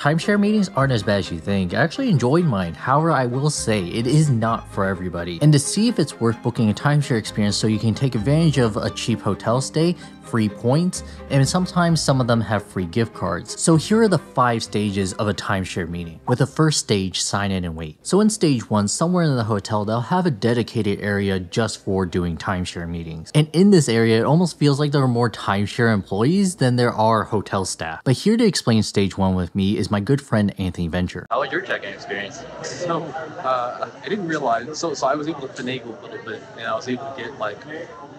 Timeshare meetings aren't as bad as you think. I actually enjoyed mine. However, I will say it is not for everybody. And to see if it's worth booking a timeshare experience so you can take advantage of a cheap hotel stay, free points, and sometimes some of them have free gift cards. So here are the 5 stages of a timeshare meeting. With the first stage, sign in and wait. So in stage 1, somewhere in the hotel, they'll have a dedicated area just for doing timeshare meetings. And in this area, it almost feels like there are more timeshare employees than there are hotel staff. But here to explain stage 1 with me is my good friend, Anthony Venture. How was your check-in experience? So I didn't realize, so I was able to finagle a little bit, and I was able to get like,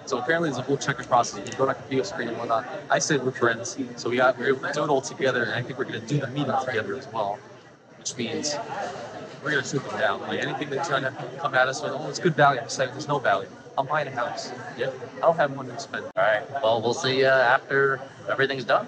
so apparently there's a whole check-in process. You go to a computer screen and whatnot. I said we're friends, so we were able to do it all together, and I think we're going to do the meeting together as well, which means we're going to shoot them down. Like anything that's trying to come at us, oh, it's good value. It's like, there's no value. I'm buying a house. Yep. I don't have money to spend. All right. Well, we'll see after everything's done.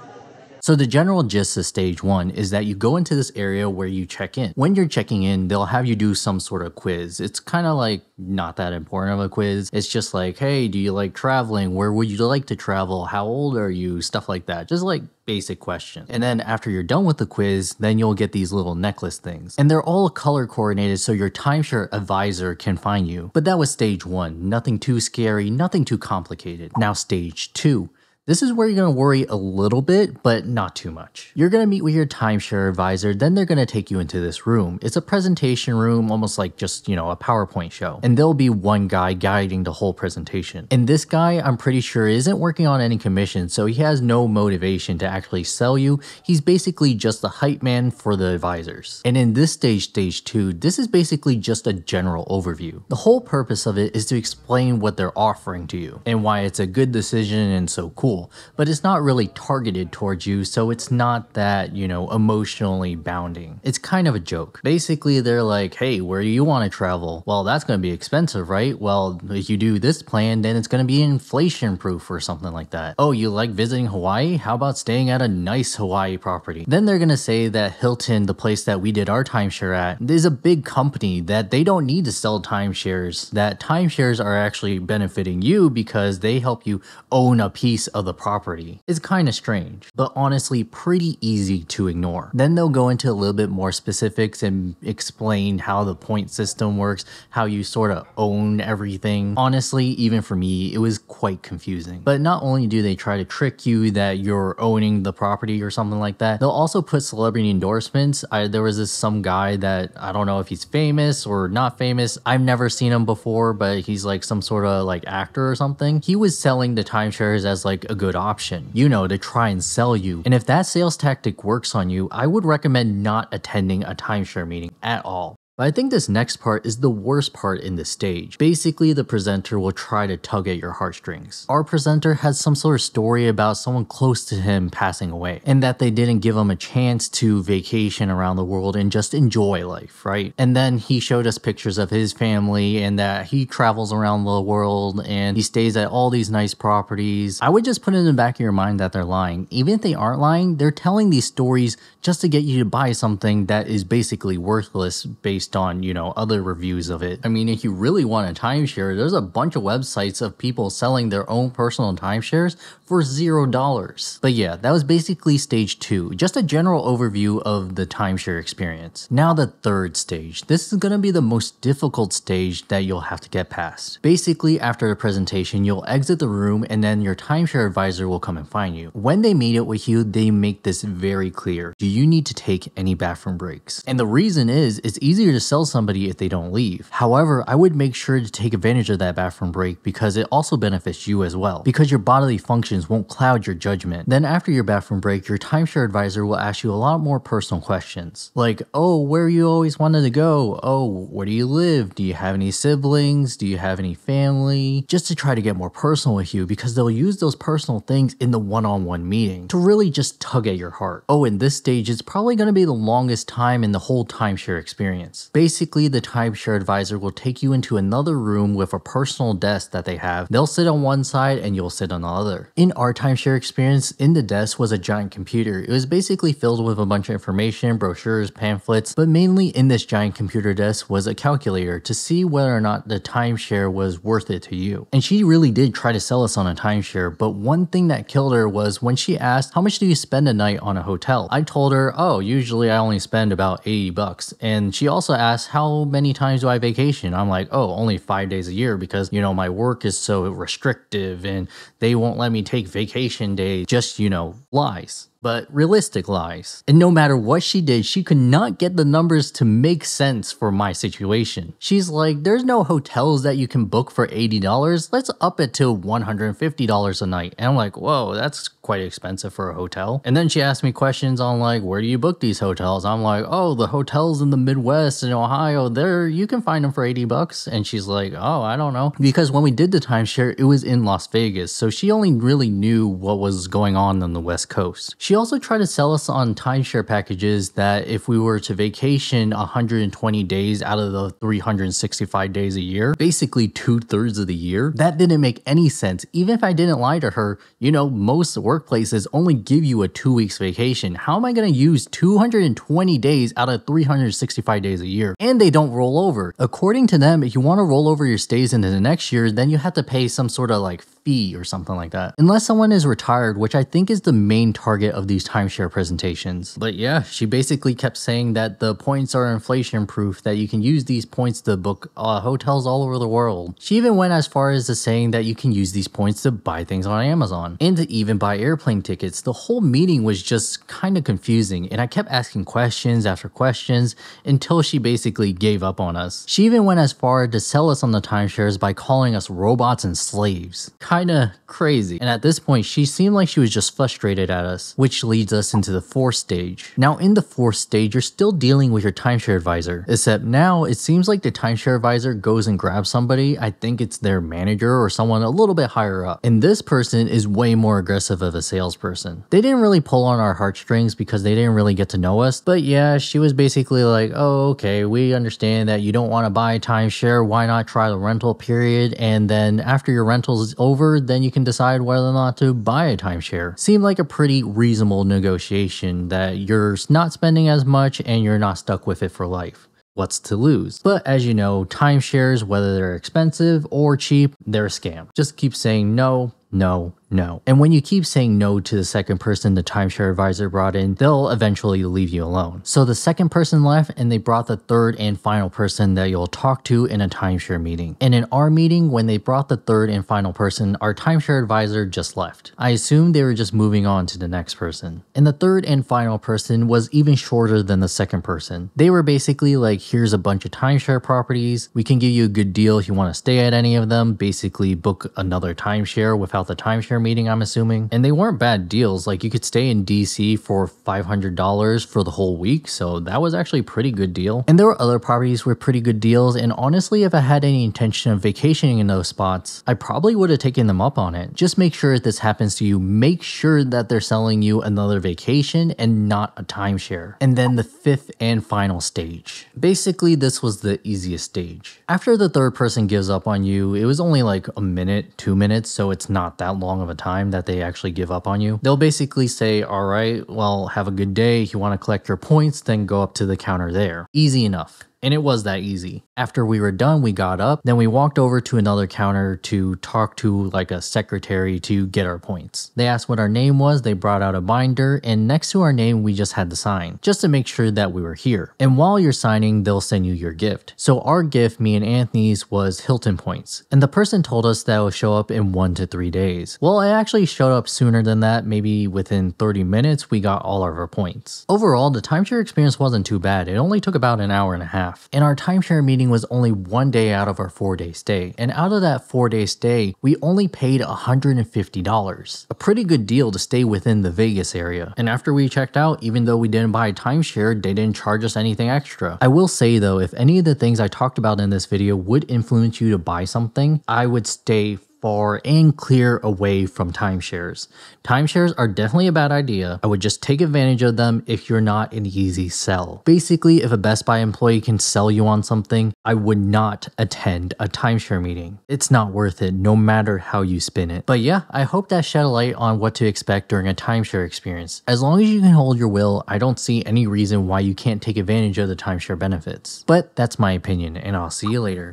So the general gist of stage 1 is that you go into this area where you check in. When you're checking in, they'll have you do some sort of quiz. It's kind of like not that important of a quiz. It's just like, hey, do you like traveling? Where would you like to travel? How old are you? Stuff like that. Just like basic question. And then after you're done with the quiz, then you'll get these little necklace things. And they're all color coordinated so your timeshare advisor can find you. But that was stage 1. Nothing too scary, nothing too complicated. Now stage 2. This is where you're going to worry a little bit, but not too much. You're going to meet with your timeshare advisor, then they're going to take you into this room. It's a presentation room, almost like just, you know, a PowerPoint show. And there'll be one guy guiding the whole presentation. And this guy, I'm pretty sure, isn't working on any commission, so he has no motivation to actually sell you. He's basically just the hype man for the advisors. And in this stage, stage 2, this is basically just a general overview. The whole purpose of it is to explain what they're offering to you and why it's a good decision and so cool. But it's not really targeted towards you, so it's not that, you know, emotionally bounding. It's kind of a joke. Basically, they're like, hey, where do you want to travel? Well, that's going to be expensive, right? Well, if you do this plan, then it's going to be inflation proof or something like that. Oh, you like visiting Hawaii? How about staying at a nice Hawaii property? Then they're going to say that Hilton, the place that we did our timeshare at, is a big company that they don't need to sell timeshares, that timeshares are actually benefiting you because they help you own a piece of the property. It's kind of strange, but honestly pretty easy to ignore. Then they'll go into a little bit more specifics and explain how the point system works, how you sort of own everything. Honestly, even for me, it was quite confusing. But not only do they try to trick you that you're owning the property or something like that, they'll also put celebrity endorsements. There was some guy that, I don't know if he's famous or not famous. I've never seen him before, but he's like some sort of like actor or something. He was selling the timeshares as like a good option, you know, to try and sell you. And if that sales tactic works on you, I would recommend not attending a timeshare meeting at all. But I think this next part is the worst part in this stage. Basically, the presenter will try to tug at your heartstrings. Our presenter has some sort of story about someone close to him passing away and that they didn't give him a chance to vacation around the world and just enjoy life, right? And then he showed us pictures of his family and that he travels around the world and he stays at all these nice properties. I would just put it in the back of your mind that they're lying. Even if they aren't lying, they're telling these stories just to get you to buy something that is basically worthless based on, you know, other reviews of it. I mean, if you really want a timeshare, there's a bunch of websites of people selling their own personal timeshares for $0. But yeah, that was basically stage 2, just a general overview of the timeshare experience. Now the third stage. This is gonna be the most difficult stage that you'll have to get past. Basically, after the presentation, you'll exit the room and then your timeshare advisor will come and find you. When they meet it with you, they make this very clear. Do you need to take any bathroom breaks? And the reason is, it's easier to sell somebody if they don't leave. However, I would make sure to take advantage of that bathroom break because it also benefits you as well, because your bodily functions won't cloud your judgment. Then after your bathroom break, your timeshare advisor will ask you a lot more personal questions like, oh, where you always wanted to go? Oh, where do you live? Do you have any siblings? Do you have any family? Just to try to get more personal with you, because they'll use those personal things in the one-on-one meeting to really just tug at your heart. Oh, and this stage is probably going to be the longest time in the whole timeshare experience. clients. Basically, the timeshare advisor will take you into another room with a personal desk that they have. They'll sit on one side and you'll sit on the other. In our timeshare experience, in the desk was a giant computer. It was basically filled with a bunch of information, brochures, pamphlets, but mainly in this giant computer desk was a calculator to see whether or not the timeshare was worth it to you. And she really did try to sell us on a timeshare, but one thing that killed her was when she asked, how much do you spend a night on a hotel? I told her, oh, usually I only spend about $80. And she also asked, how many times do I vacation? I'm like, oh, only 5 days a year because, you know, my work is so restrictive and they won't let me take vacation days. Just, you know, lies. But realistic lies. And no matter what she did, she could not get the numbers to make sense for my situation. She's like, there's no hotels that you can book for $80. Let's up it to $150 a night. And I'm like, whoa, that's quite expensive for a hotel. And then she asked me questions on like, where do you book these hotels? I'm like, oh, the hotels in the Midwest and Ohio, there, you can find them for $80. And she's like, oh, I don't know. Because when we did the timeshare, it was in Las Vegas. So she only really knew what was going on the West Coast. She also tried to sell us on timeshare packages that if we were to vacation 120 days out of the 365 days a year, basically 2/3 of the year, that didn't make any sense. Even if I didn't lie to her, you know, most workplaces only give you a 2 weeks vacation. How am I going to use 220 days out of 365 days a year? And they don't roll over. According to them, if you want to roll over your stays into the next year, then you have to pay some sort of like fee or something like that. Unless someone is retired, which I think is the main target of these timeshare presentations. But yeah, she basically kept saying that the points are inflation proof, that you can use these points to book hotels all over the world. She even went as far as to saying that you can use these points to buy things on Amazon and to even buy airplane tickets. The whole meeting was just kind of confusing and I kept asking questions after questions until she basically gave up on us. She even went as far to sell us on the timeshares by calling us robots and slaves. Kinda crazy. And at this point, she seemed like she was just frustrated at us, which leads us into the fourth stage. Now in the fourth stage, you're still dealing with your timeshare advisor, except now it seems like the timeshare advisor goes and grabs somebody. I think it's their manager or someone a little bit higher up. And this person is way more aggressive of a salesperson. They didn't really pull on our heartstrings because they didn't really get to know us. But yeah, she was basically like, oh, okay, we understand that you don't want to buy a timeshare. Why not try the rental period? And then after your rental is over, then you can decide whether or not to buy a timeshare. Seemed like a pretty reasonable negotiation that you're not spending as much and you're not stuck with it for life. What's to lose? But as you know, timeshares, whether they're expensive or cheap, they're a scam. Just keep saying no, no, no. And when you keep saying no to the second person the timeshare advisor brought in, they'll eventually leave you alone. So the second person left and they brought the third and final person that you'll talk to in a timeshare meeting. And in our meeting, when they brought the third and final person, our timeshare advisor just left. I assumed they were just moving on to the next person. And the third and final person was even shorter than the second person. They were basically like, here's a bunch of timeshare properties. We can give you a good deal if you want to stay at any of them. Basically book another timeshare without the timeshare meeting, I'm assuming. And they weren't bad deals. Like you could stay in DC for $500 for the whole week. So that was actually a pretty good deal. And there were other properties with pretty good deals. And honestly, if I had any intention of vacationing in those spots, I probably would have taken them up on it. Just make sure if this happens to you, make sure that they're selling you another vacation and not a timeshare. And then the fifth and final stage. Basically, this was the easiest stage. After the third person gives up on you, it was only like a minute, 2 minutes. So it's not that long of a time that they actually give up on you. They'll basically say, all right, well, have a good day. If you want to collect your points, then go up to the counter there. Easy enough. And it was that easy. After we were done, we got up, then we walked over to another counter to talk to like a secretary to get our points. They asked what our name was, they brought out a binder, and next to our name, we just had to sign, just to make sure that we were here. And while you're signing, they'll send you your gift. So our gift, me and Anthony's, was Hilton points. And the person told us that it would show up in 1 to 3 days. Well, it actually showed up sooner than that. Maybe within 30 minutes, we got all of our points. Overall, the timeshare experience wasn't too bad. It only took about an hour and a half. And our timeshare meeting was only 1 day out of our 4-day stay. And out of that 4-day stay, we only paid $150. A pretty good deal to stay within the Vegas area. And after we checked out, even though we didn't buy a timeshare, they didn't charge us anything extra. I will say though, if any of the things I talked about in this video would influence you to buy something, I would stay far and clear away from timeshares. Timeshares are definitely a bad idea. I would just take advantage of them if you're not an easy sell. Basically, if a Best Buy employee can sell you on something, I would not attend a timeshare meeting. It's not worth it, no matter how you spin it. But yeah, I hope that shed a light on what to expect during a timeshare experience. As long as you can hold your will, I don't see any reason why you can't take advantage of the timeshare benefits. But that's my opinion, and I'll see you later.